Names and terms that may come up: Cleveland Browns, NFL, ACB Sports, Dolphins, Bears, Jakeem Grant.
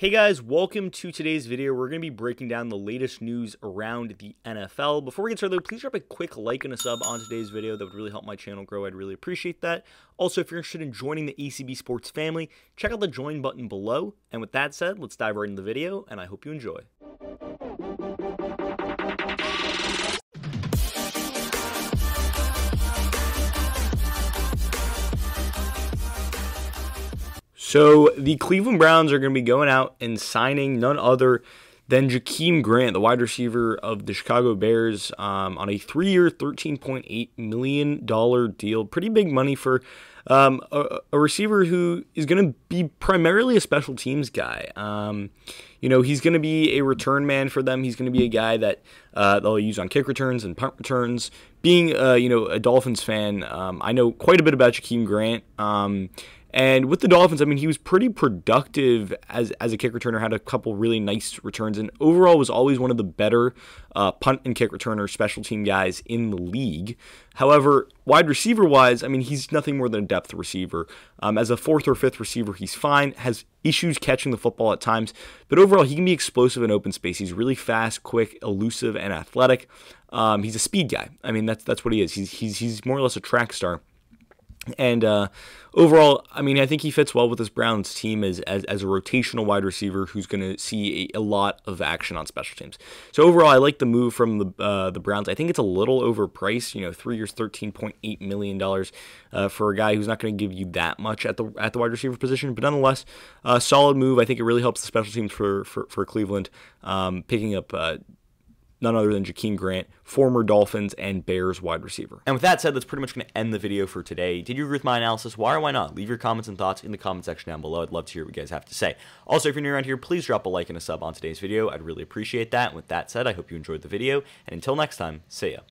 Hey guys, welcome to today's video. We're going to be breaking down the latest news around the NFL. Before we get started, though, please drop a quick like and a sub on today's video. That would really help my channel grow. I'd really appreciate that. Also, if you're interested in joining the ACB Sports family, check out the join button below. And with that said, let's dive right into the video, and I hope you enjoy. So the Cleveland Browns are going to be going out and signing none other than Jakeem Grant, the wide receiver of the Chicago Bears, on a three-year, $13.8 million deal. Pretty big money for a receiver who is going to be primarily a special teams guy. You know, he's going to be a return man for them. He's going to be a guy that they'll use on kick returns and punt returns. Being, you know, a Dolphins fan, I know quite a bit about Jakeem Grant. And with the Dolphins, I mean, he was pretty productive as a kick returner, had a couple really nice returns, and overall was always one of the better punt and kick returner special team guys in the league. However, wide receiver-wise, I mean, he's nothing more than a depth receiver. As a fourth or fifth receiver, he's fine, has issues catching the football at times, but overall, he can be explosive in open space. He's really fast, quick, elusive, and athletic. He's a speed guy. I mean, that's what he is. He's more or less a track star. And overall, I mean, I think he fits well with this Browns team as a rotational wide receiver who's going to see a lot of action on special teams. So overall, I like the move from the Browns. I think it's a little overpriced, you know, 3 years, $13.8 million for a guy who's not going to give you that much at the wide receiver position. But nonetheless, a solid move. I think it really helps the special teams for Cleveland, picking up none other than Jakeem Grant, former Dolphins and Bears wide receiver. And with that said, that's pretty much going to end the video for today. Did you agree with my analysis? Why or why not? Leave your comments and thoughts in the comment section down below. I'd love to hear what you guys have to say. Also, if you're new around here, please drop a like and a sub on today's video. I'd really appreciate that. And with that said, I hope you enjoyed the video. And until next time, see ya.